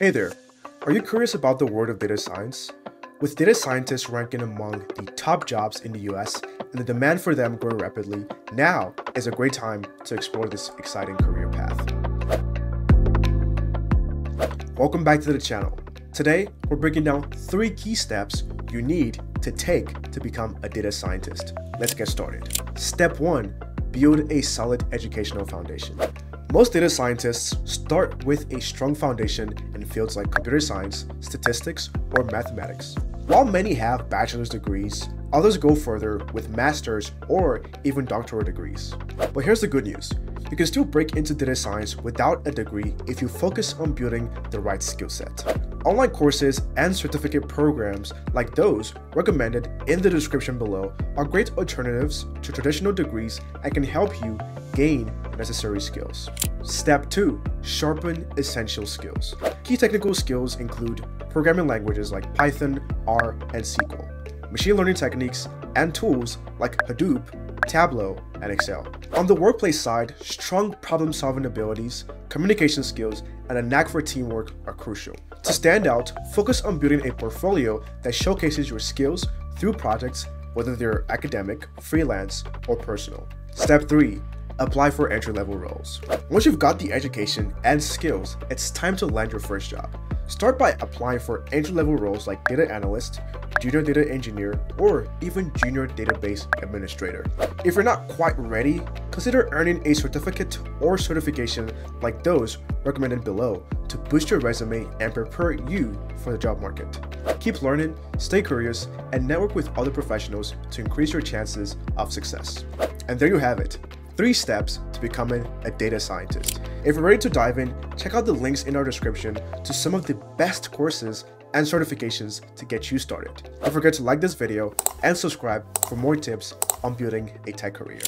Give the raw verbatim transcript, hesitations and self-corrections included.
Hey there, are you curious about the world of data science? With data scientists ranking among the top jobs in the U S and the demand for them growing rapidly, now is a great time to explore this exciting career path. Welcome back to the channel. Today, we're breaking down three key steps you need to take to become a data scientist. Let's get started. Step one, build a solid educational foundation. Most data scientists start with a strong foundation in fields like computer science, statistics, or mathematics. While many have bachelor's degrees, others go further with master's or even doctoral degrees. But here's the good news. You can still break into data science without a degree if you focus on building the right skill set. Online courses and certificate programs like those recommended in the description below are great alternatives to traditional degrees and can help you gain necessary skills. Step two, sharpen essential skills. Key technical skills include programming languages like Python, R, and S Q L, machine learning techniques and tools like Hadoop, Tableau, and Excel. On the workplace side, strong problem-solving abilities, communication skills, and a knack for teamwork are crucial. To stand out, focus on building a portfolio that showcases your skills through projects, whether they're academic, freelance, or personal. Step three, apply for entry-level roles. Once you've got the education and skills, it's time to land your first job. Start by applying for entry-level roles like data analyst, junior data engineer, or even junior database administrator. If you're not quite ready, consider earning a certificate or certification like those recommended below to boost your resume and prepare you for the job market. Keep learning, stay curious, and network with other professionals to increase your chances of success. And there you have it. Three steps to becoming a data scientist. If you're ready to dive in, check out the links in our description to some of the best courses and certifications to get you started. Don't forget to like this video and subscribe for more tips on building a tech career.